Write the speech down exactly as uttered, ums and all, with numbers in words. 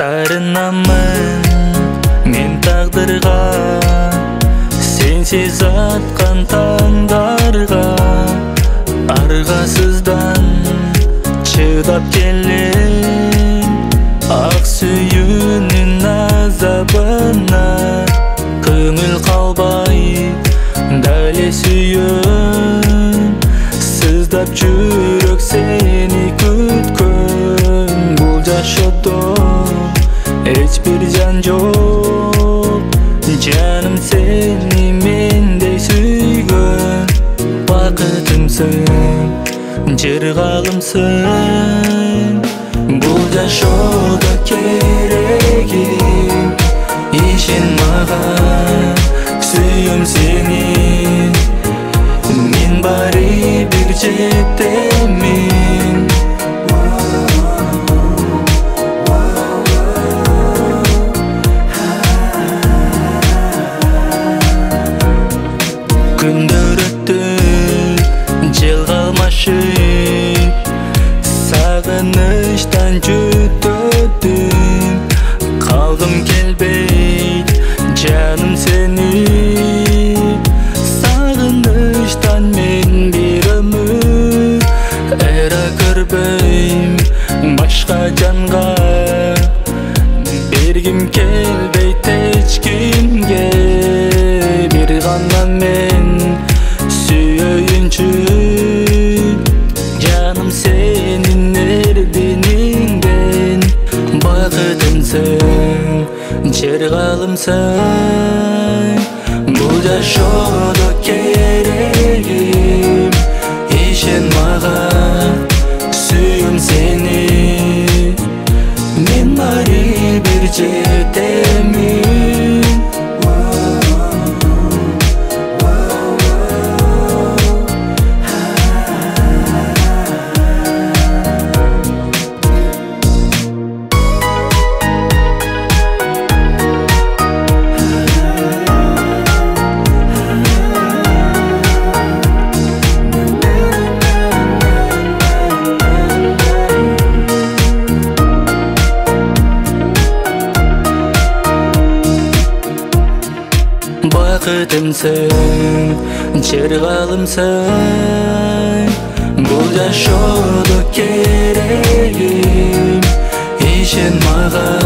Тарынамен мен тағдырға, сенсіз атқан таңдарға. Арғасыздан шыдап келем ақ сүйінің азабына. Көңіл қалбай дәле сүйін, сыздап жүрек сені күткін. Бұл жашыда hiçbir can yok, canım seni mendey süygün. Vakıtımsın, cırgağımsın, bu yaşoda kerekim. İşin mağan, süyüm senin, min bari bir ceptemin. Сағыныштан жүтөттім, қалғым келбейт жаным сені. Сағыныштан мен бір өмір, әрі көрбейм башқа жанға. Бергім келбейт еч кімге, бір ғана мен сүйейінші. Cırgalımsın, bu da şoda kerekim. İşin mağa, suyum seni, min bari bir cetemin. Бақытымсың, жырғалымсың, бұл жашода керегім. Ишен маған